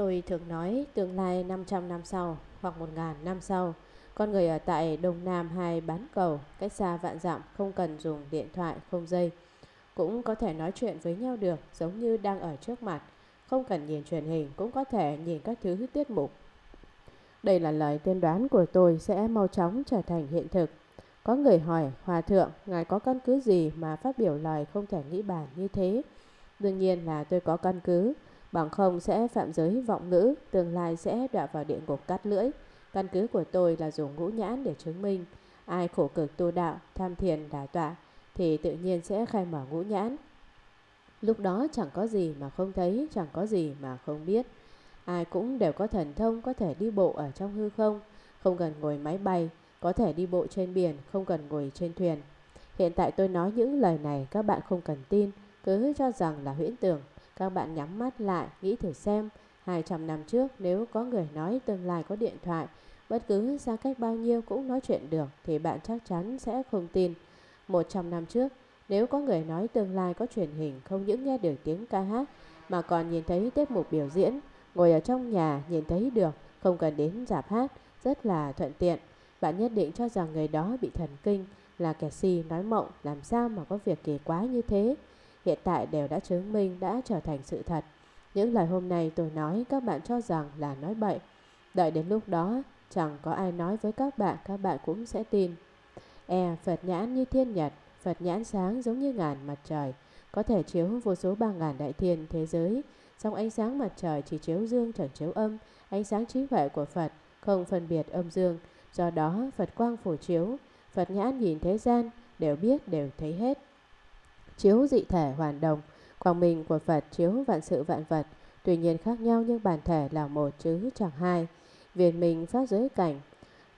Tôi thường nói tương lai 500 năm sau hoặc 1.000 năm sau, con người ở tại Đông Nam hay bán cầu, cách xa vạn dặm, không cần dùng điện thoại, không dây, cũng có thể nói chuyện với nhau được, giống như đang ở trước mặt, không cần nhìn truyền hình cũng có thể nhìn các thứ tiết mục. Đây là lời tiên đoán của tôi sẽ mau chóng trở thành hiện thực. Có người hỏi, Hòa Thượng, Ngài có căn cứ gì mà phát biểu lời không thể nghĩ bàn như thế? Đương nhiên là tôi có căn cứ, bằng không sẽ phạm giới vọng ngữ, tương lai sẽ đọa vào địa ngục cắt lưỡi. Căn cứ của tôi là dùng ngũ nhãn để chứng minh, ai khổ cực tu đạo, tham thiền đả tọa, thì tự nhiên sẽ khai mở ngũ nhãn. Lúc đó chẳng có gì mà không thấy, chẳng có gì mà không biết. Ai cũng đều có thần thông, có thể đi bộ ở trong hư không, không cần ngồi máy bay, có thể đi bộ trên biển, không cần ngồi trên thuyền. Hiện tại tôi nói những lời này các bạn không cần tin, cứ cho rằng là huyễn tưởng. Các bạn nhắm mắt lại, nghĩ thử xem, 200 năm trước nếu có người nói tương lai có điện thoại, bất cứ xa cách bao nhiêu cũng nói chuyện được thì bạn chắc chắn sẽ không tin. 100 năm trước, nếu có người nói tương lai có truyền hình, không những nghe được tiếng ca hát mà còn nhìn thấy tiết mục biểu diễn, ngồi ở trong nhà nhìn thấy được, không cần đến rạp hát, rất là thuận tiện. Bạn nhất định cho rằng người đó bị thần kinh, là kẻ si nói mộng, làm sao mà có việc kỳ quái như thế. Hiện tại đều đã chứng minh, đã trở thành sự thật. Những lời hôm nay tôi nói các bạn cho rằng là nói bậy. Đợi đến lúc đó chẳng có ai nói với các bạn cũng sẽ tin. Phật nhãn như thiên nhật, Phật nhãn sáng giống như ngàn mặt trời, có thể chiếu vô số 3.000 đại thiên thế giới. Song ánh sáng mặt trời chỉ chiếu dương chẳng chiếu âm, ánh sáng trí huệ của Phật không phân biệt âm dương, do đó Phật quang phổ chiếu, Phật nhãn nhìn thế gian, đều biết đều thấy hết. Chiếu dị thể hoàn đồng, quang minh của Phật chiếu vạn sự vạn vật, tuy nhiên khác nhau nhưng bản thể là một chứ chẳng hai. Viền minh pháp giới cảnh,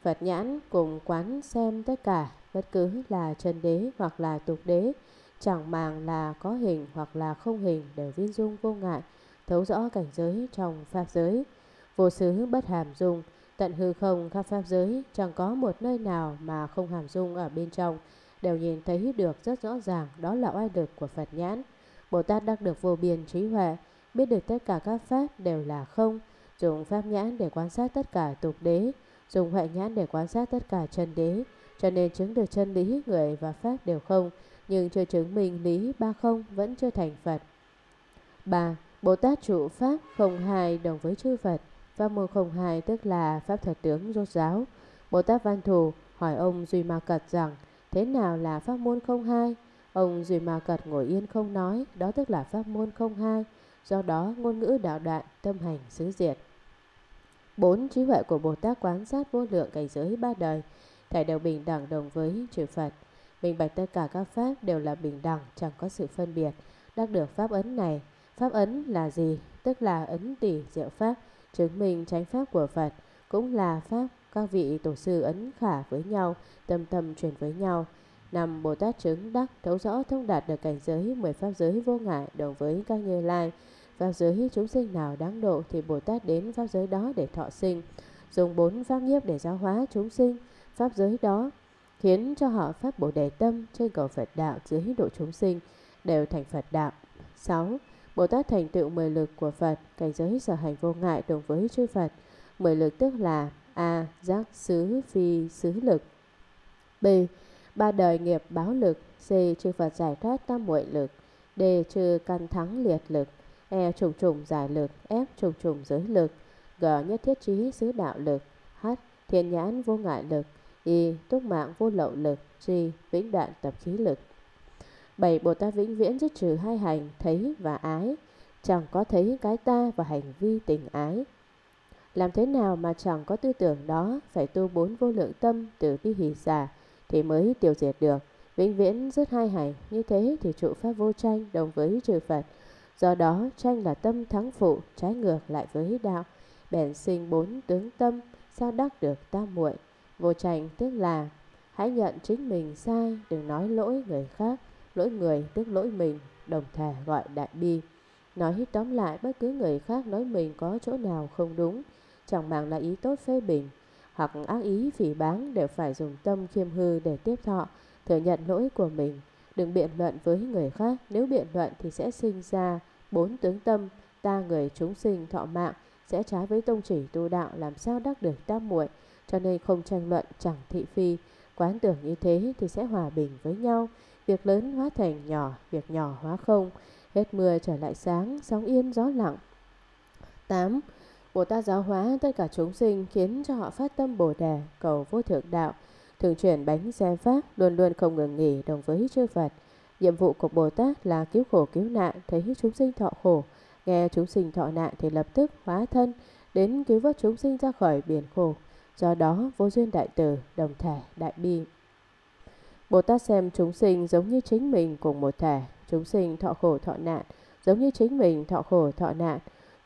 Phật nhãn cùng quán xem tất cả, bất cứ là chân đế hoặc là tục đế, chẳng màng là có hình hoặc là không hình, đều viên dung vô ngại, thấu rõ cảnh giới trong pháp giới. Vô xứ bất hàm dung, tận hư không khắp pháp giới, chẳng có một nơi nào mà không hàm dung ở bên trong, đều nhìn thấy được rất rõ ràng, đó là oai lực của Phật nhãn. Bồ Tát đắc được vô biên trí huệ, biết được tất cả các pháp đều là không, dùng pháp nhãn để quan sát tất cả tục đế, dùng huệ nhãn để quan sát tất cả chân đế, cho nên chứng được chân lý người và pháp đều không, nhưng chưa chứng minh lý ba không vẫn chưa thành Phật. 3. Bồ Tát trụ pháp không hai đồng với chư Phật, pháp môn không hai tức là pháp thật tướng rốt ráo. Bồ Tát Văn Thù hỏi ông Duy Ma Cật rằng, thế nào là pháp môn không hai? Ông Duy Ma Cật ngồi yên không nói, đó tức là pháp môn không hai, do đó ngôn ngữ đạo đoạn, tâm hành xứ diệt. 4. Trí huệ của Bồ Tát quán sát vô lượng cảnh giới ba đời, thảy đều bình đẳng đồng với chư Phật, minh bạch tất cả các pháp đều là bình đẳng, chẳng có sự phân biệt, đắc được pháp ấn này. Pháp ấn là gì? Tức là ấn tỷ diệu pháp, chứng minh chánh pháp của Phật, cũng là pháp các vị tổ sư ấn khả với nhau, tâm tâm truyền với nhau. 5. Bồ Tát chứng đắc thấu rõ thông đạt được cảnh giới 10 pháp giới vô ngại đồng với các Như Lai. Pháp giới chúng sinh nào đáng độ thì Bồ Tát đến pháp giới đó để thọ sinh, dùng 4 pháp nhiếp để giáo hóa chúng sinh. Pháp giới đó khiến cho họ phát Bồ Đề tâm, trên cầu Phật đạo, dưới độ chúng sinh đều thành Phật đạo. 6. Bồ Tát thành tựu 10 lực của Phật, cảnh giới sở hành vô ngại đồng với chư Phật. 10 lực tức là A. Giác xứ phi xứ lực, B. Ba đời nghiệp báo lực, C. Chư Phật giải thoát tam muội lực, D. Chư căn thắng liệt lực, E. Trùng trùng giải lực, F. Trùng trùng giới lực, G. Nhất thiết trí xứ đạo lực, H. Thiên nhãn vô ngại lực, Y. Túc mạng vô lậu lực, G. Vĩnh đoạn tập khí lực. 7. Bồ Tát vĩnh viễn dứt trừ hai hành thấy và ái, chẳng có thấy cái ta và hành vi tình ái. Làm thế nào mà chẳng có tư tưởng đó? Phải tu 4 vô lượng tâm từ bi hỷ xả thì mới tiêu diệt được. Vĩnh viễn dứt hai hành, như thế thì trụ pháp vô tranh đồng với trừ Phật. Do đó tranh là tâm thắng phụ, trái ngược lại với đạo, bèn sinh 4 tướng tâm, sao đắc được tam muội. Vô tranh tức là hãy nhận chính mình sai, đừng nói lỗi người khác. Lỗi người tức lỗi mình, đồng thể gọi đại bi. Nói tóm lại, bất cứ người khác nói mình có chỗ nào không đúng, chẳng màng là ý tốt phê bình hoặc ác ý phỉ báng, đều phải dùng tâm khiêm hư để tiếp thọ, thừa nhận lỗi của mình. Đừng biện luận với người khác, nếu biện luận thì sẽ sinh ra 4 tướng tâm, ta người chúng sinh thọ mạng, sẽ trái với tông chỉ tu đạo, làm sao đắc được tam muội. Cho nên không tranh luận, chẳng thị phi. Quán tưởng như thế thì sẽ hòa bình với nhau. Việc lớn hóa thành nhỏ, việc nhỏ hóa không. Hết mưa trở lại sáng, sóng yên gió lặng. 8. Bồ Tát giáo hóa tất cả chúng sinh, khiến cho họ phát tâm Bồ Đề, cầu vô thượng đạo, thường chuyển bánh xe pháp, luôn luôn không ngừng nghỉ đồng với chư Phật. Nhiệm vụ của Bồ Tát là cứu khổ cứu nạn, thấy chúng sinh thọ khổ, nghe chúng sinh thọ nạn thì lập tức hóa thân đến cứu vớt chúng sinh ra khỏi biển khổ. Do đó vô duyên đại từ, đồng thể đại bi. Bồ Tát xem chúng sinh giống như chính mình cùng một thể, chúng sinh thọ khổ thọ nạn giống như chính mình thọ khổ thọ nạn.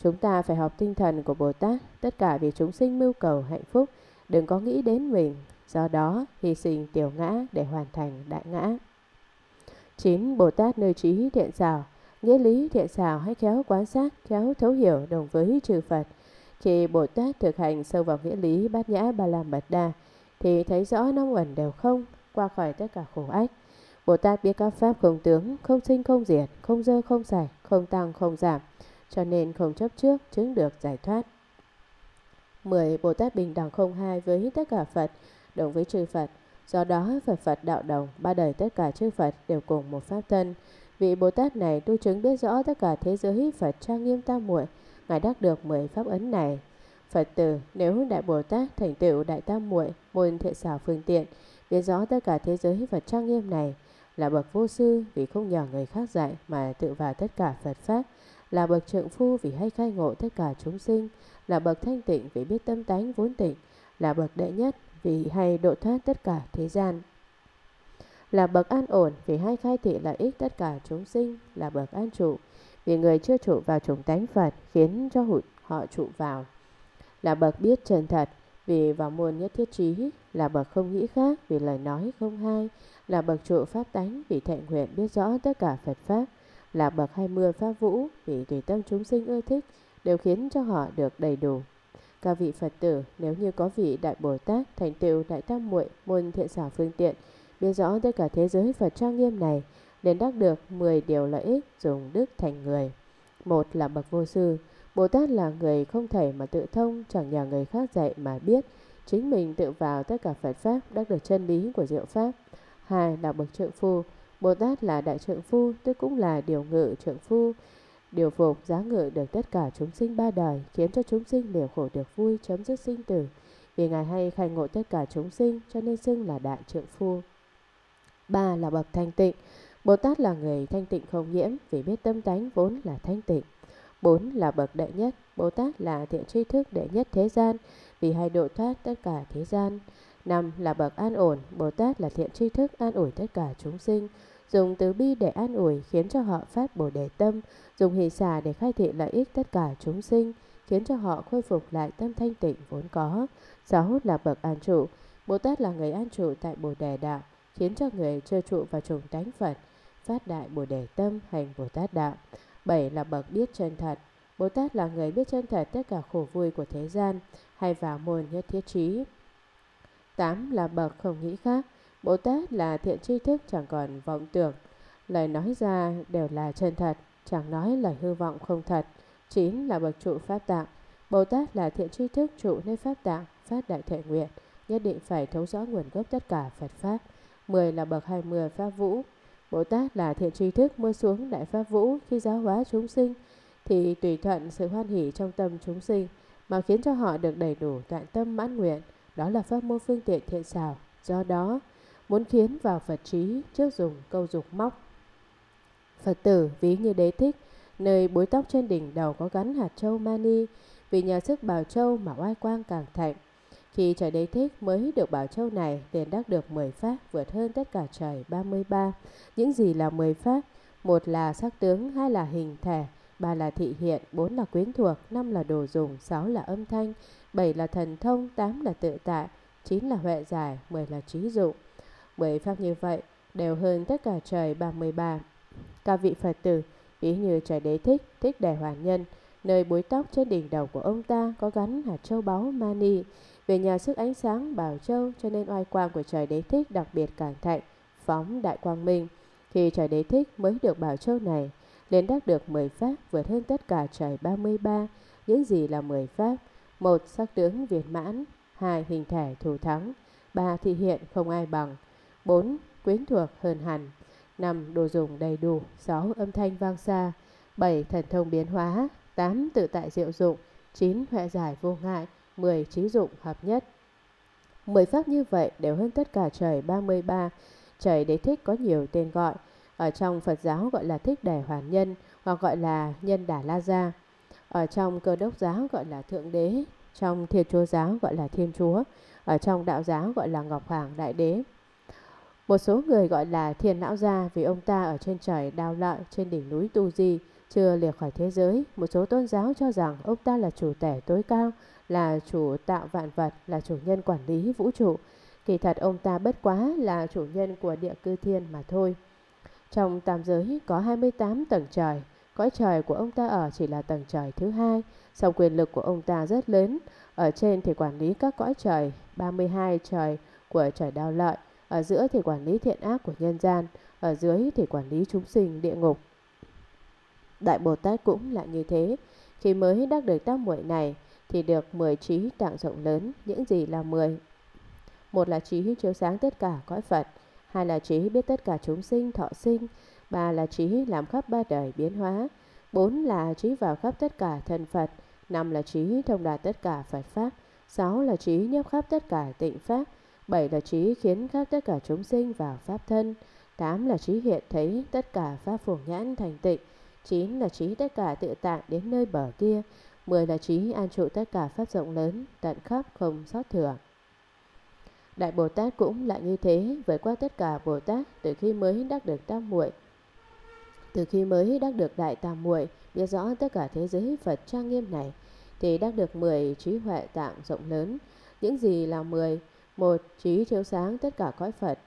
Chúng ta phải học tinh thần của Bồ Tát, tất cả vì chúng sinh mưu cầu hạnh phúc, đừng có nghĩ đến mình. Do đó hy sinh tiểu ngã để hoàn thành đại ngã. 9. Bồ Tát nơi trí thiện xảo, nghĩa lý thiện xảo, hay khéo quan sát, khéo thấu hiểu đồng với chư Phật. Khi Bồ Tát thực hành sâu vào nghĩa lý Bát Nhã Ba La Mật Đa thì thấy rõ năm uẩn đều không, qua khỏi tất cả khổ ách. Bồ Tát biết các pháp không tướng, không sinh không diệt, không dơ không sạch, không tăng không giảm, cho nên không chấp trước, chứng được giải thoát. 10. Bồ Tát bình đẳng không hai với tất cả Phật, đồng với chư Phật. Do đó Phật đạo đồng, ba đời tất cả chư Phật đều cùng một pháp thân. Vị Bồ Tát này tu chứng biết rõ tất cả thế giới Phật trang nghiêm tam muội, ngài đắc được 10 pháp ấn này. Phật tử, nếu đại Bồ Tát thành tựu đại tam muội, môn thiện xảo phương tiện, biết rõ tất cả thế giới Phật trang nghiêm này, là bậc vô sư vì không nhờ người khác dạy mà tự vào tất cả Phật pháp, là bậc trượng phu vì hay khai ngộ tất cả chúng sinh, là bậc thanh tịnh vì biết tâm tánh vốn tịnh, là bậc đệ nhất vì hay độ thoát tất cả thế gian, là bậc an ổn vì hay khai thị lợi ích tất cả chúng sinh, là bậc an trụ vì người chưa trụ vào chủng tánh Phật khiến cho họ trụ vào, là bậc biết chân thật vì vào môn nhất thiết trí, là bậc không nghĩ khác vì lời nói không hai, là bậc trụ pháp tánh vì thệ nguyện biết rõ tất cả Phật pháp, là bậc 20 pháp vũ vì tùy tâm chúng sinh ưa thích đều khiến cho họ được đầy đủ. Các vị Phật tử, nếu như có vị đại Bồ Tát thành tựu đại tam muội, môn thiện xảo phương tiện, biết rõ tất cả thế giới Phật trang nghiêm này, nên đắc được 10 điều lợi ích dùng đức thành người. Một là bậc vô sư, Bồ Tát là người không thể mà tự thông, chẳng nhờ người khác dạy mà biết, chính mình tự vào tất cả Phật pháp, đắc được chân lý của diệu pháp. Hai là bậc trượng phu, Bồ Tát là đại trượng phu, tức cũng là điều ngự trượng phu, điều phục giá ngự được tất cả chúng sinh ba đời, khiến cho chúng sinh đều khổ được vui, chấm dứt sinh tử. Vì ngài hay khai ngộ tất cả chúng sinh, cho nên xưng là đại trượng phu. 3 là bậc thanh tịnh, Bồ Tát là người thanh tịnh không nhiễm, vì biết tâm tánh vốn là thanh tịnh. 4 là bậc đệ nhất, Bồ Tát là thiện tri thức đệ nhất thế gian, vì hay độ thoát tất cả thế gian. 5 là bậc an ổn, Bồ Tát là thiện tri thức an ủi tất cả chúng sinh, dùng từ bi để an ủi khiến cho họ phát Bồ Đề tâm, dùng hỷ xả để khai thị lợi ích tất cả chúng sinh, khiến cho họ khôi phục lại tâm thanh tịnh vốn có. 6 là bậc an trụ, Bồ Tát là người an trụ tại Bồ Đề đạo, khiến cho người chưa trụ vào chủng tánh Phật phát đại Bồ Đề tâm, hành Bồ Tát đạo. 7 là bậc biết chân thật, Bồ Tát là người biết chân thật tất cả khổ vui của thế gian, hay vào môn nhất thiết trí. 8 là bậc không nghĩ khác, Bồ Tát là thiện tri thức chẳng còn vọng tưởng, lời nói ra đều là chân thật, chẳng nói lời hư vọng không thật. 9 là bậc trụ pháp tạng, Bồ Tát là thiện tri thức trụ nơi pháp tạng, phát đại thệ nguyện, nhất định phải thấu rõ nguồn gốc tất cả Phật pháp. 10 là bậc 20 pháp vũ, Bồ Tát là thiện tri thức mưa xuống đại pháp vũ, khi giáo hóa chúng sinh thì tùy thuận sự hoan hỷ trong tâm chúng sinh mà khiến cho họ được đầy đủ tạng tâm mãn nguyện, đó là pháp môn phương tiện thiện xảo. Do đó muốn khiến vào Phật trí, trước dùng câu dục móc. Phật tử ví như đế thích, nơi búi tóc trên đỉnh đầu có gắn hạt châu mani, vì nhờ sức bảo châu mà oai quang càng thạnh. Khi trời đế thích mới được bảo châu này, liền đắc được 10 pháp, vượt hơn tất cả trời 33. Những gì là 10 pháp? 1 là sắc tướng, 2 là hình thể, 3 là thị hiện, 4 là quyến thuộc, 5 là đồ dùng, 6 là âm thanh, 7 là thần thông, 8 là tự tại, 9 là huệ giải, 10 là trí dụng. 10 pháp như vậy đều hơn tất cả trời 33. Các vị Phật tử, ví như trời đế thích, Thích Đề Hoàn Nhân, nơi búi tóc trên đỉnh đầu của ông ta có gắn hạt châu báu mani, về nhà sức ánh sáng bảo châu, cho nên oai quang của trời đế thích đặc biệt càng thạnh, phóng đại quang minh. Khi trời đế thích mới được bảo châu này, liền đắc được 10 pháp, vượt hơn tất cả trời 33. những gì là 10 pháp. 1. Sắc tướng viên mãn. 2. Hình thể thủ thắng. 3. Thị hiện không ai bằng. 4. Quyến thuộc hơn hẳn. 5. Đồ dùng đầy đủ. 6. Âm thanh vang xa. 7. Thần thông biến hóa. 8. Tự tại diệu dụng. 9. Huệ giải vô ngại. 10. Trí dụng hợp nhất. 10 pháp như vậy đều hơn tất cả trời 33. Trời Đế Thích có nhiều tên gọi. Ở trong Phật giáo gọi là Thích Đẻ Hoàn Nhân, hoặc gọi là Nhân Đà La Gia. Ở trong Cơ Đốc giáo gọi là Thượng Đế. Trong Thiên Chúa giáo gọi là Thiên Chúa. Ở trong Đạo giáo gọi là Ngọc Hoàng Đại Đế. Một số người gọi là Thiên Lão Gia vì ông ta ở trên trời Đao Lợi, trên đỉnh núi Tu Di, chưa lìa khỏi thế giới. Một số tôn giáo cho rằng ông ta là chủ tể tối cao, là chủ tạo vạn vật, là chủ nhân quản lý vũ trụ. Kỳ thật ông ta bất quá là chủ nhân của địa cư thiên mà thôi. Trong tam giới có 28 tầng trời. Cõi trời của ông ta ở chỉ là tầng trời thứ 2, song quyền lực của ông ta rất lớn. Ở trên thì quản lý các cõi trời 32 trời của trời Đao Lợi. Ở giữa thì quản lý thiện ác của nhân gian. Ở dưới thì quản lý chúng sinh địa ngục. Đại Bồ Tát cũng lại như thế. Khi mới đắc được tam muội này thì được 10 trí tạng rộng lớn. Những gì là 10? 1 là trí chiếu sáng tất cả cõi Phật. 2 là trí biết tất cả chúng sinh thọ sinh. 3 là trí làm khắp ba đời biến hóa. 4 là trí vào khắp tất cả thân Phật. 5 là trí thông đạt tất cả Phật Pháp. 6 là trí nhấp khắp tất cả tịnh Pháp. 7 là trí khiến khắp tất cả chúng sinh vào Pháp thân. 8 là trí hiện thấy tất cả Pháp phổ nhãn thành tịnh. 9 là trí tất cả tự tạng đến nơi bờ kia. 10 là trí an trụ tất cả Pháp rộng lớn, tận khắp không sót thừa. Đại Bồ Tát cũng lại như thế. Vượt qua tất cả Bồ Tát từ khi mới đắc được tam muội. Từ khi mới đắc được đại tam muội, biết rõ tất cả thế giới Phật trang nghiêm này, thì đắc được 10 trí huệ tạng rộng lớn. Những gì là 10? 1. Trí chiếu sáng tất cả cõi Phật.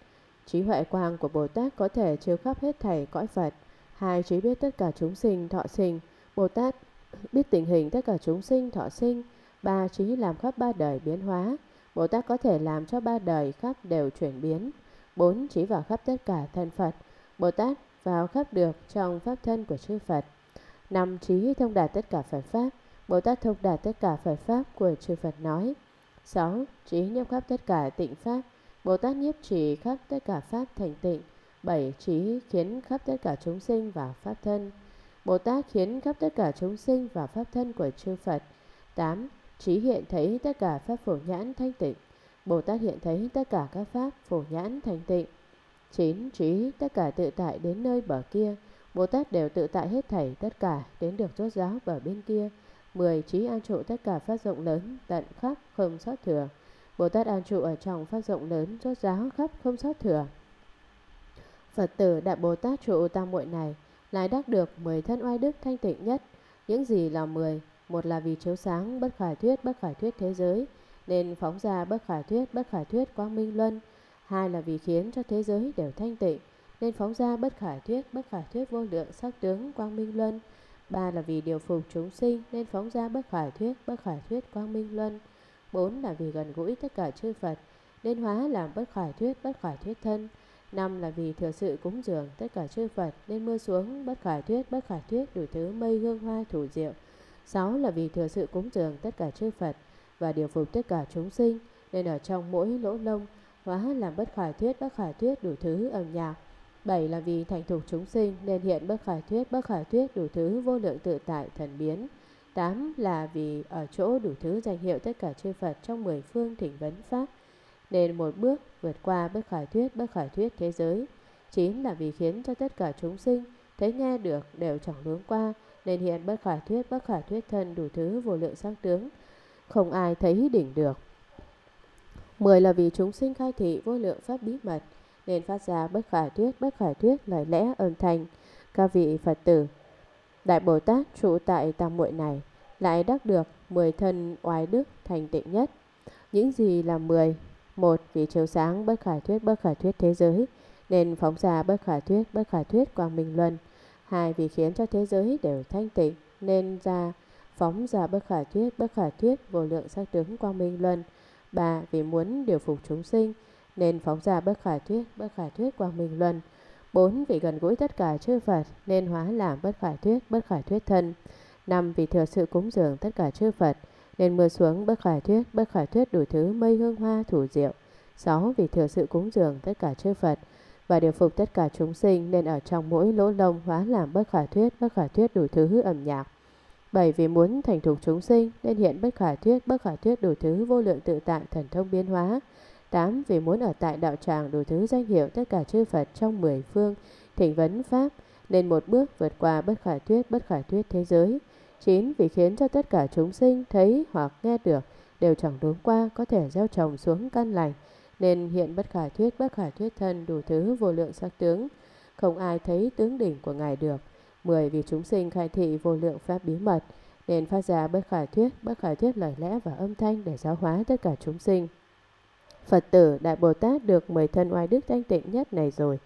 Trí huệ quang của Bồ Tát có thể chiếu khắp hết thảy cõi Phật. 2. Trí biết tất cả chúng sinh thọ sinh. Bồ Tát biết tình hình tất cả chúng sinh thọ sinh. 3. Trí làm khắp ba đời biến hóa. Bồ Tát có thể làm cho ba đời khác đều chuyển biến. 4. Trí vào khắp tất cả thân Phật. Bồ Tát vào khắp được trong Pháp thân của chư Phật. 5. Trí thông đạt tất cả Phật Pháp. Bồ Tát thông đạt tất cả Phật Pháp của chư Phật nói. 6. Trí nhiếp khắp tất cả tịnh Pháp. Bồ Tát nhiếp trì khắp tất cả Pháp thành tịnh. 7. Trí khiến khắp tất cả chúng sinh vào Pháp thân. Bồ Tát khiến khắp tất cả chúng sinh vào Pháp thân của chư Phật. 8. Trí hiện thấy tất cả Pháp phổ nhãn thanh tịnh. Bồ Tát hiện thấy tất cả các Pháp phổ nhãn thanh tịnh. 9. Trí tất cả tự tại đến nơi bờ kia. Bồ Tát đều tự tại hết thảy tất cả đến được rốt ráo bờ bên kia. 10. Trí an trụ tất cả Pháp rộng lớn, tận khắp không sót thừa. Bồ Tát an trụ ở trong Pháp rộng lớn, rốt ráo khắp không sót thừa. Phật tử Đại Bồ Tát trụ tam muội này lại đắc được 10 thân oai đức thanh tịnh nhất. Những gì là 10? 1 là vì chiếu sáng bất khả thuyết thế giới, nên phóng ra bất khả thuyết quang minh luân. 2 là vì khiến cho thế giới đều thanh tịnh, nên phóng ra bất khả thuyết vô lượng sắc tướng quang minh luân. 3 là vì điều phục chúng sinh, nên phóng ra bất khả thuyết quang minh luân. 4 là vì gần gũi tất cả chư Phật, nên hóa làm bất khả thuyết thân. 5 là vì thừa sự cúng dường tất cả chư Phật, nên mưa xuống bất khả thuyết đủ thứ mây hương hoa thủ diệu. 6 là vì thừa sự cúng dường tất cả chư Phật và điều phục tất cả chúng sinh, nên ở trong mỗi lỗ lông hóa làm bất khả thuyết đủ thứ âm nhạc. 7 là vì thành thục chúng sinh, nên hiện bất khả thuyết đủ thứ vô lượng tự tại thần biến. 8 là vì ở chỗ đủ thứ danh hiệu tất cả chư Phật trong 10 phương thỉnh vấn pháp, nên một bước vượt qua bất khả thuyết thế giới. 9 là vì khiến cho tất cả chúng sinh thấy nghe được đều chẳng luống qua, nên hiện bất khả thuyết thân đủ thứ vô lượng sắc tướng, không ai thấy đỉnh được. 10 là vì chúng sinh khai thị vô lượng pháp bí mật, nên phát ra bất khả thuyết lời lẽ âm thanh. Các vị Phật tử Đại Bồ Tát trụ tại tam muội này lại đắc được 10 thân oai đức thành tịnh nhất. Những gì là 10? 1. Vì chiếu sáng bất khả thuyết thế giới, nên phóng ra bất khả thuyết quang minh luân. 2. Vì khiến cho thế giới đều thanh tịnh, nên phóng ra bất khả thuyết vô lượng sắc tướng quang minh luân. 3. Vì muốn điều phục chúng sinh, nên phóng ra bất khả thuyết quang minh luân. 4. Vì gần gũi tất cả chư Phật, nên hóa làm bất khả thuyết thân. Năm, vì thừa sự cúng dường tất cả chư Phật nên mưa xuống bất khả thuyết đủ thứ mây hương hoa thủ diệu. 6. Vì thừa sự cúng dường tất cả chư Phật và điều phục tất cả chúng sinh nên ở trong mỗi lỗ lông hóa làm bất khả thuyết đủ thứ âm nhạc. 7. Vì muốn thành thục chúng sinh nên hiện bất khả thuyết đủ thứ vô lượng tự tại thần thông biến hóa. 8. Vì muốn ở tại đạo tràng đủ thứ danh hiệu tất cả chư Phật trong 10 phương thỉnh vấn pháp nên một bước vượt qua bất khả thuyết thế giới. 9. Vì khiến cho tất cả chúng sinh thấy hoặc nghe được đều chẳng đúng qua có thể gieo trồng xuống căn lành nên hiện bất khả thuyết thân đủ thứ vô lượng sắc tướng, không ai thấy tướng đỉnh của ngài được. 10. Vì chúng sinh khai thị vô lượng pháp bí mật nên phát ra bất khả thuyết lời lẽ và âm thanh để giáo hóa tất cả chúng sinh. Phật tử Đại Bồ Tát được 10 thân oai đức thanh tịnh nhất này rồi,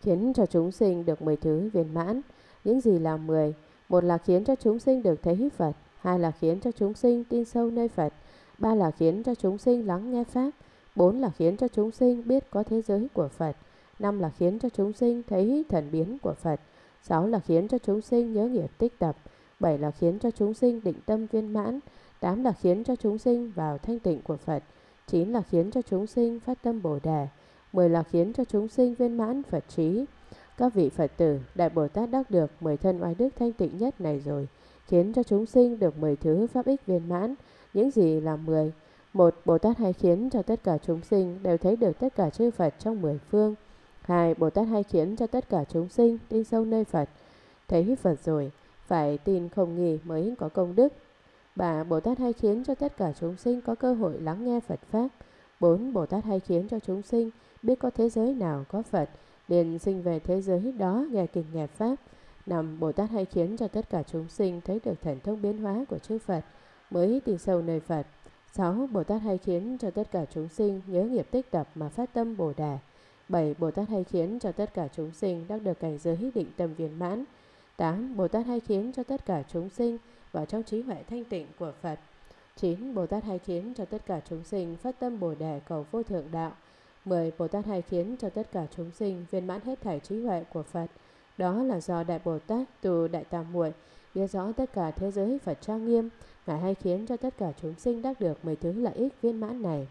khiến cho chúng sinh được 10 thứ viên mãn. Những gì là 10? Một là khiến cho chúng sinh được thấy Phật, hai là khiến cho chúng sinh tin sâu nơi Phật, ba là khiến cho chúng sinh lắng nghe Pháp, bốn là khiến cho chúng sinh biết có thế giới của Phật, năm là khiến cho chúng sinh thấy thần biến của Phật, sáu là khiến cho chúng sinh nhớ nghiệp tích tập, bảy là khiến cho chúng sinh định tâm viên mãn, tám là khiến cho chúng sinh vào thanh tịnh của Phật, chín là khiến cho chúng sinh phát tâm Bồ Đề, 10 là khiến cho chúng sinh viên mãn Phật trí. Các vị Phật tử, Đại Bồ Tát đắc được 10 thân oai đức thanh tịnh nhất này rồi, khiến cho chúng sinh được 10 thứ pháp ích viên mãn. Những gì là 10? Một, Bồ Tát hay khiến cho tất cả chúng sinh đều thấy được tất cả chư Phật trong 10 phương. Hai, Bồ Tát hay khiến cho tất cả chúng sinh tin sâu nơi Phật. Thấy Phật rồi, phải tin không nghi mới có công đức. Ba, Bồ Tát hay khiến cho tất cả chúng sinh có cơ hội lắng nghe Phật Pháp. Bốn, Bồ Tát hay khiến cho chúng sinh biết có thế giới nào có Phật liền sinh về thế giới đó nghe kinh nghe Pháp. Năm, Bồ Tát hay khiến cho tất cả chúng sinh thấy được thần thông biến hóa của chư Phật mới tin sâu nơi Phật. 6. Bồ Tát hay khiến cho tất cả chúng sinh nhớ nghiệp tích tập mà phát tâm Bồ Đề. 7. Bồ Tát hay khiến cho tất cả chúng sinh đắc được cảnh giới định tâm viên mãn. 8. Bồ Tát hay khiến cho tất cả chúng sinh vào trong trí huệ thanh tịnh của Phật. 9. Bồ Tát hay khiến cho tất cả chúng sinh phát tâm Bồ Đề cầu vô thượng đạo. 10. Bồ Tát hay khiến cho tất cả chúng sinh viên mãn hết thảy trí huệ của Phật. Đó là do Đại Bồ Tát từ Đại Tam Muội biết rõ tất cả thế giới Phật trang nghiêm, ngài hay khiến cho tất cả chúng sinh đắc được 10 thứ lợi ích viên mãn này.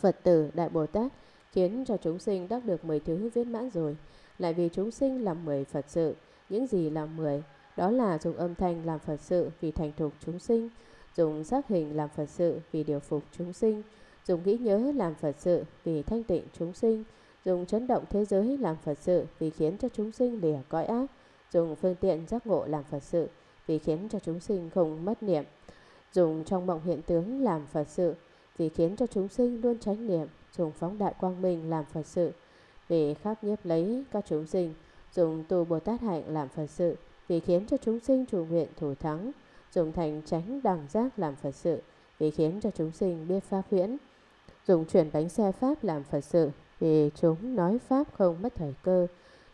Phật tử Đại Bồ Tát khiến cho chúng sinh đắc được 10 thứ viên mãn rồi, lại vì chúng sinh làm 10 Phật sự. Những gì làm 10? Đó là dùng âm thanh làm Phật sự vì thành thục chúng sinh, dùng sắc hình làm Phật sự vì điều phục chúng sinh, dùng nghĩ nhớ làm Phật sự vì thanh tịnh chúng sinh, dùng chấn động thế giới làm Phật sự vì khiến cho chúng sinh lìa cõi ác, dùng phương tiện giác ngộ làm Phật sự vì khiến cho chúng sinh không mất niệm, dùng trong mộng hiện tướng làm Phật sự vì khiến cho chúng sinh luôn tránh niệm, dùng phóng đại quang minh làm Phật sự vì khắp nhiếp lấy các chúng sinh, dùng tu Bồ Tát hạnh làm Phật sự vì khiến cho chúng sinh chủ nguyện thủ thắng, dùng thành chánh đẳng giác làm Phật sự vì khiến cho chúng sinh biết pháp huyễn, dùng chuyển bánh xe Pháp làm Phật sự vì chúng nói Pháp không mất thời cơ,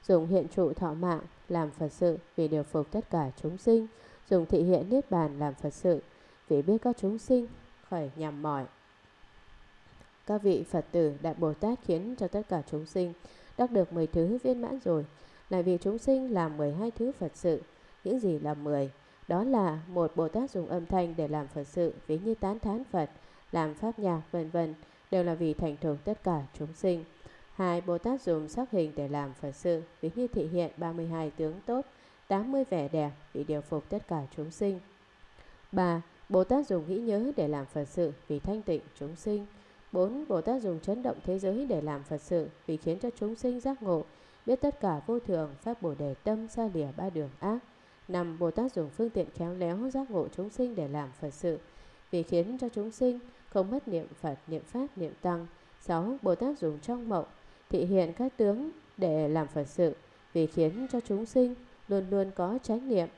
dùng hiện trụ thọ mạng làm Phật sự vì điều phục tất cả chúng sinh, dùng thị hiện Niết Bàn làm Phật sự vì biết các chúng sinh khỏi nhằm mỏi. Các vị Phật tử Đại Bồ Tát khiến cho tất cả chúng sinh đắc được 10 thứ viên mãn rồi, lại vì chúng sinh làm 12 thứ Phật sự. Những gì là 10? Đó là một Bồ Tát dùng âm thanh để làm Phật sự ví như tán thán Phật, làm pháp nhạc vân vân, đều là vì thành thục tất cả chúng sinh. 2. Bồ Tát dùng sắc hình để làm Phật sự ví như thị hiện 32 tướng tốt, 80 vẻ đẹp vì điều phục tất cả chúng sinh. 3. Bồ Tát dùng nghĩ nhớ để làm Phật sự vì thanh tịnh chúng sinh. 4. Bồ Tát dùng chấn động thế giới để làm Phật sự vì khiến cho chúng sinh giác ngộ, biết tất cả vô thường, pháp Bồ Đề tâm xa lìa ba đường ác. 5. Bồ Tát dùng phương tiện khéo léo giác ngộ chúng sinh để làm Phật sự vì khiến cho chúng sinh không mất niệm Phật, niệm Pháp, niệm Tăng. 6. Bồ Tát dùng trong mộng thị hiện các tướng để làm Phật sự vì khiến cho chúng sinh luôn luôn có chánh niệm.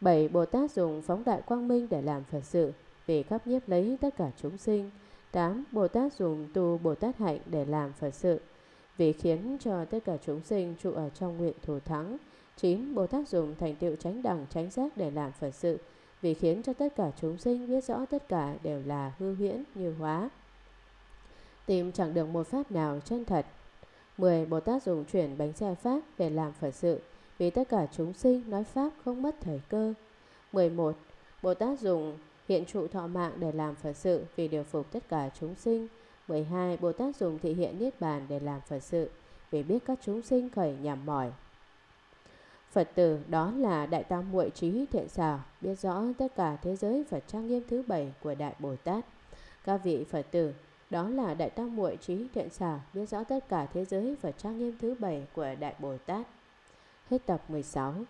7. Bồ Tát dùng phóng đại quang minh để làm Phật sự vì khắp nhiếp lấy tất cả chúng sinh. 8. Bồ Tát dùng tu Bồ Tát hạnh để làm Phật sự vì khiến cho tất cả chúng sinh trụ ở trong nguyện thủ thắng. 9. Bồ Tát dùng thành tựu chánh đẳng chánh giác để làm Phật sự vì khiến cho tất cả chúng sinh biết rõ tất cả đều là hư huyễn như hóa, tìm chẳng được một pháp nào chân thật. 10. Bồ Tát dùng chuyển bánh xe Pháp để làm Phật sự vì tất cả chúng sinh nói Pháp không mất thời cơ. 11. Bồ Tát dùng hiện trụ thọ mạng để làm Phật sự vì điều phục tất cả chúng sinh. 12. Bồ Tát dùng thị hiện Niết Bàn để làm Phật sự vì biết các chúng sinh khởi nhàm mỏi. Phật tử đó là Đại Tam Muội trí thiện xảo, biết rõ tất cả thế giới và trang nghiêm thứ 7 của Đại Bồ Tát. Các vị Phật tử đó là Đại Tam Muội trí thiện xảo, biết rõ tất cả thế giới và trang nghiêm thứ 7 của Đại Bồ Tát. Hết tập 16.